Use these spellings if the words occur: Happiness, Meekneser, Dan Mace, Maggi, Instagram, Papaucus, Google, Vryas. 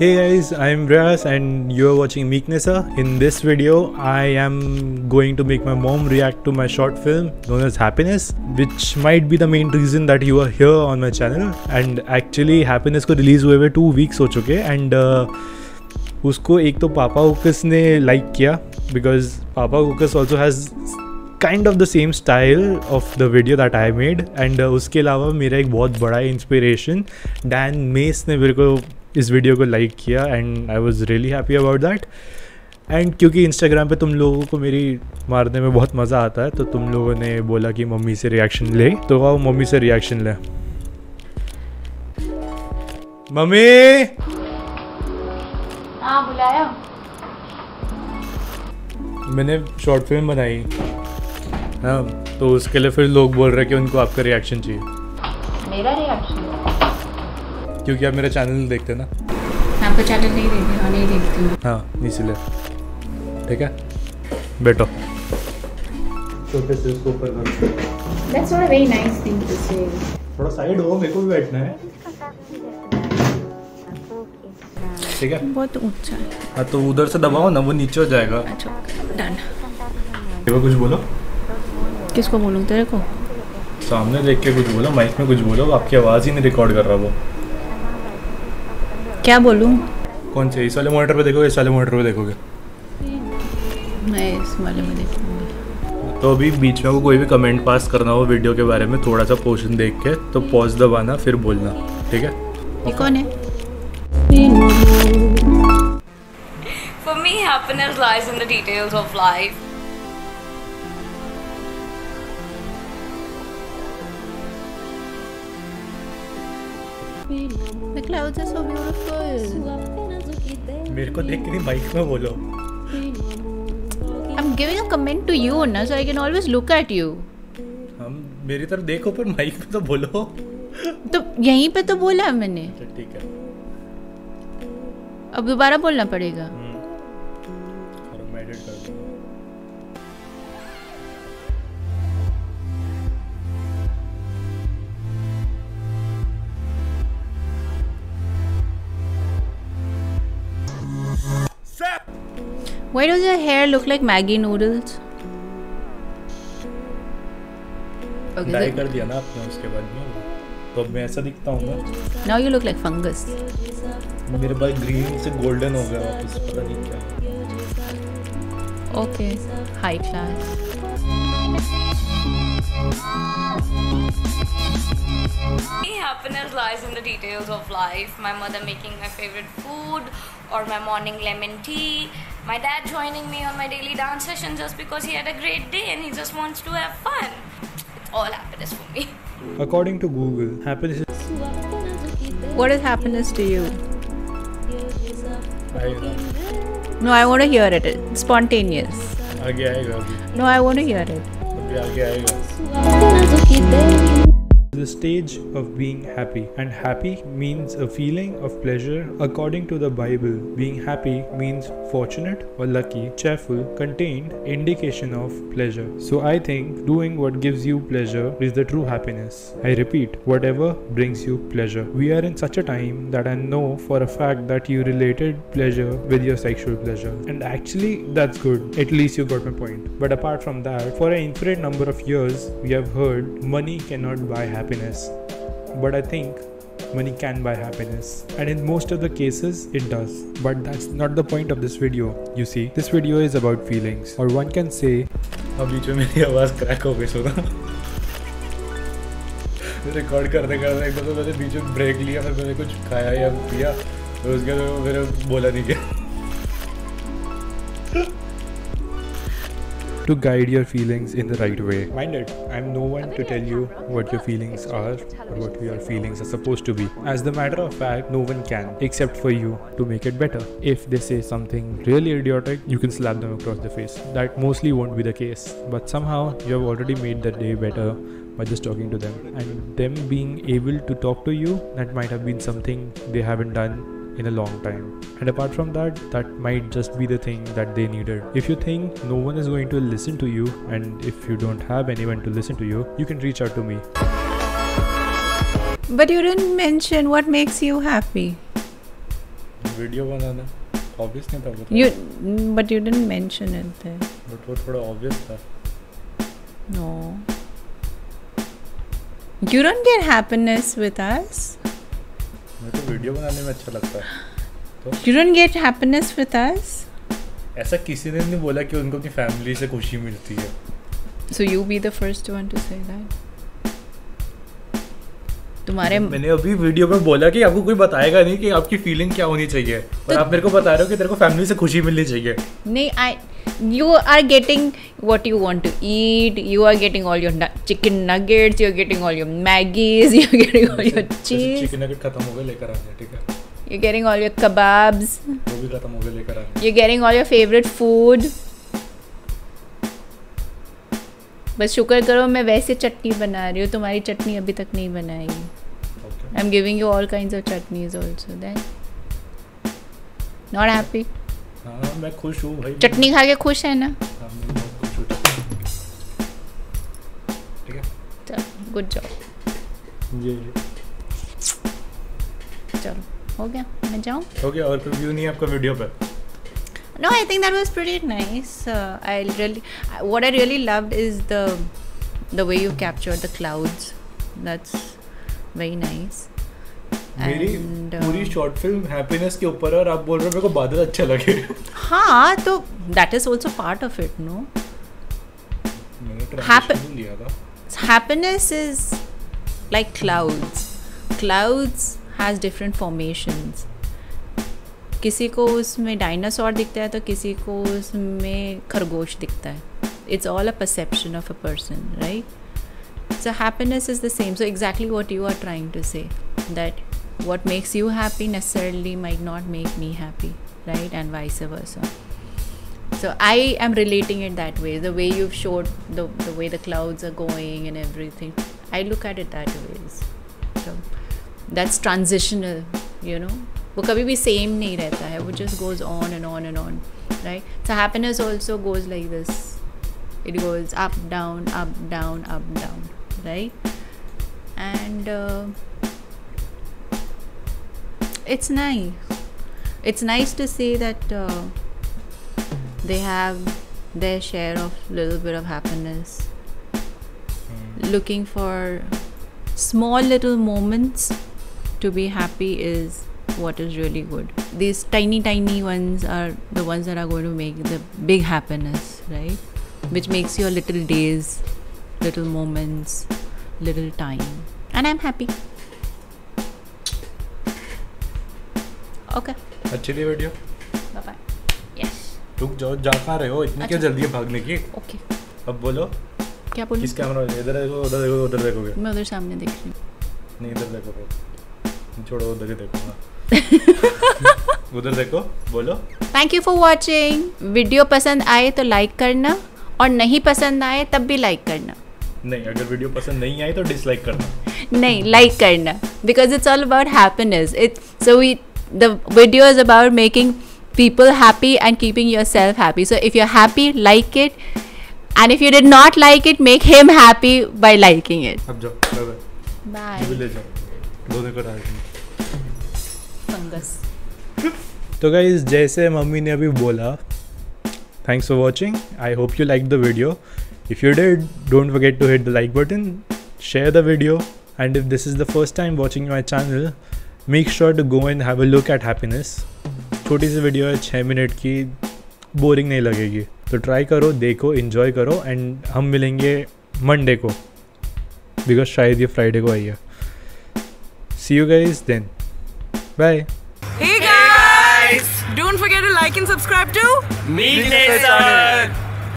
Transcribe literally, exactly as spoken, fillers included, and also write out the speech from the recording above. Hey guys, I am Vryas and you are watching Meekneser. In this video, I am going to make my mom react to my short film known as Happiness, which might be the main reason that you are here on my channel. And actually Happiness को release हुए हुए two weeks हो चुके and uh, उसको एक तो Papaucus ने like किया because Papaucus also has kind of the same style of the video that I made and uh, उसके अलावा मेरा एक बहुत बड़ा inspiration Dan Mace ने मेरे को इस वीडियो को लाइक किया and I was really happy about that. And क्योंकि इंस्टाग्राम पे तुम लोगों को मेरी मारने में बहुत मज़ा आता है तो तुम लोगों ने बोला कि मम्मी से रिएक्शन ले, तो आओ मम्मी से रिएक्शन ले. मम्मी! हाँ, बुलाया. मैंने शॉर्ट फिल्म बनाई, हाँ, तो उसके लिए फिर लोग बोल रहे कि उनको आपका रिएक्शन चाहिए. मेरा रिएक्शन क्योंकि आप मेरा चैनल देखते हैं ना. आपका चैनल नहीं देखते? हाँ, नहीं देखती हूँ. हाँ, इसलिए. ठीक है, बैठो. छोटे से उसको ऊपर रखो. That's not a very nice thing to say. थोड़ा साइड हो, मेरे को भी बैठना है. ठीक है. बहुत ऊंचा है. हाँ, तो उधर से दबाओ ना, वो नीचे हो जाएगा. अच्छा, done. तेरे को कुछ बोलो. किसको बोलूँ? तेरे को. सामने देख के कुछ बोलो, माइक में कुछ बोलो. आपकी आवाज़ ही नहीं रिकॉर्ड कर रहा वो. क्या बोलूं? कौन से? इस वाले मॉनिटर पे देखोगे? इस वाले मॉनिटर पे देखोगे? मैं इस वाले में देखूंगी. तो अभी बीच में को कोई भी कमेंट पास करना हो वीडियो के बारे में, थोड़ा सा पोर्शन देख के तो पॉज दबाना, फिर बोलना. ठीक है? ये कौन है? For me, happiness lies in the details of life. The clouds are so beautiful. मेरे को देख के माइक में बोलो. I'm giving a comment to you ना, so I can always look at you. हम मेरी तरफ देखो पर माइक में तो बोलो. तो यहीं पे तो बोला मैंने. ठीक है. अब दोबारा बोलना पड़ेगा. और मैं एडिट कर दूँगा. Why does your hair look like Maggi noodles? Okay, dye कर दिया ना आपने उसके बाद में, तो अब मैं ऐसा दिखता हूँ ना. Now you look like fungus. मेरे बाल ग्रीन से गोल्डन हो गया वापस, पता नहीं क्या. Okay, high class. Happiness lies in the details of life. My mother making my favorite food or my morning lemon tea. My dad joining me on my daily dance session just because he had a great day and he just wants to have fun. It's all happiness for me. According to Google, happiness is... What is happiness to you? I... No, I want to hear it. It's spontaneous. No, I want to hear it. The stage of being happy, and happy means a feeling of pleasure. According to the Bible, being happy means fortunate or lucky, cheerful, contained indication of pleasure. So I think doing what gives you pleasure is the true happiness. I repeat, whatever brings you pleasure. We are in such a time that I know for a fact that you related pleasure with your sexual pleasure, and actually that's good. At least you got my point. But apart from that, for an infinite number of years we have heard money cannot buy happiness. Happiness, but I think money can buy happiness, and in most of the cases it does. But that's not the point of this video. You see, this video is about feelings, or one can say. अब बीच में मेरी आवाज़ crack हो गई सोना. Record करने करने एक बार तो मैंने बीच में ब्रेक लिया, फिर मैंने कुछ खाया या पिया, फिर उसके बाद मेरे बोला नहीं क्या. To guide your feelings in the right way. Mind it, I'm no one to tell you what your feelings are or what your feelings are supposed to be. As the matter of fact, no one can, except for you, to make it better. If they say something really idiotic, you can slap them across the face. That mostly won't be the case. But somehow, you have already made that day better by just talking to them. And them being able to talk to you, that might have been something they haven't done in a long time. And apart from that, that might just be the thing that they needed. If you think no one is going to listen to you, and if you don't have anyone to listen to you, you can reach out to me. But you didn't mention what makes you happy. Video बनाना obvious नहीं था you but you didn't mention it there but वो थोड़ा obvious था no you don't get happiness with us मुझे तो video बनाने में अच्छा लगता है you don't get happiness with us ऐसा किसी ने नहीं बोला कि उनको अपनी फैमिली से खुशी मिलती है so you be the first one to say that तुम्हारे मैंने अभी वीडियो में बोला कि आपको कोई बताएगा नहीं कि आपकी फीलिंग क्या होनी चाहिए पर तो आप मेरे को बता रहे हो कि तेरे को फैमिली से खुशी मिलनी चाहिए नहीं I you are getting what you want to eat you are getting all your chicken nuggets you are getting all your Maggis you are getting all your cheese chicken nugget खत्म हो गए लेकर आ गए ठीक है you are getting all your kebabs वो भी खत्म हो गए लेकर आ गए you are getting all your favourite food बस शुक्र करो मैं वैसे चटनी बना रही हूँ तुम्हारी चटनी अभी तक नहीं बनाई I am giving you all kinds of chutneys also then not happy हाँ मैं खुश हूँ भाई चटनी खा के खुश है ना ठीक है चल गुड जॉब ये चलो हो गया मैं जाऊँ हो गया और रिव्यू नहीं है आपका वीडियो पे No, I think that was pretty nice. Uh, I really, what I really loved is the the way you captured the clouds. That's very nice. मेरी पूरी शॉर्ट फिल्म हैप्पीनेस के ऊपर है और आप बोल रहे हो मेरे को बादल अच्छा लगे. हाँ तो that is also part of it, no? Happiness is like clouds. Clouds has different formations. किसी को उसमें डायनासोर दिखता है तो किसी को उसमें खरगोश दिखता है it's all a perception of a person right so happiness is the same so exactly what you are trying to say that what makes you happy necessarily might not make me happy right and vice versa so I am relating it that way the way you showed the the way the clouds are going and everything I look at it that way so that's transitional you no वो कभी भी same नहीं रहता है वो just goes on and on and on right so happiness also goes like this it goes up down up down up down right and it's nice it's nice to see that they have their share of little bit of happiness looking for small little moments to be happy is what is really good these tiny tiny ones are the ones that are going to make the big happiness right which makes your little days little moments little time and I'm happy okay अच्छी ली video bye bye yes रुक जाओ जा कहाँ रहे हो इतनी क्या जल्दी है भागने की okay अब बोलो क्या बोलूं किस कैमरा में इधर देखो उधर देखो उधर देखोगे मैं उधर सामने देख रही हूँ नहीं इधर देखोगे छोड़ो उधर ही देखूँगा उधर देखो बोलो thank you for watching video पसंद आए तो लाइक करना और नहीं पसंद आए तब भी लाइक करना नहीं अगर वीडियो पसंद नहीं आए तो डिसलाइक करना नहीं लाइक करना because it's all about happiness it's so we the video is about making people happy and keeping your self happy so if you are happy like it and if you did not like it make him happy by liking it अब जाओ bye bye तो guys जैसे mummy ने अभी बोला thanks for watching I hope you like the video if you did don't forget to hit the like button share the video and if this is the first time watching my channel make sure to go and have a look at happiness छोटी सी video है छः minute की boring नहीं लगेगी तो try करो देखो इन्जॉय करो एंड हम मिलेंगे मंडे को बिकॉज शायद ये फ्राइडे को आई है see you guys then Bye. Hey guys. Hey guys! Don't forget to like and subscribe to Meekneser.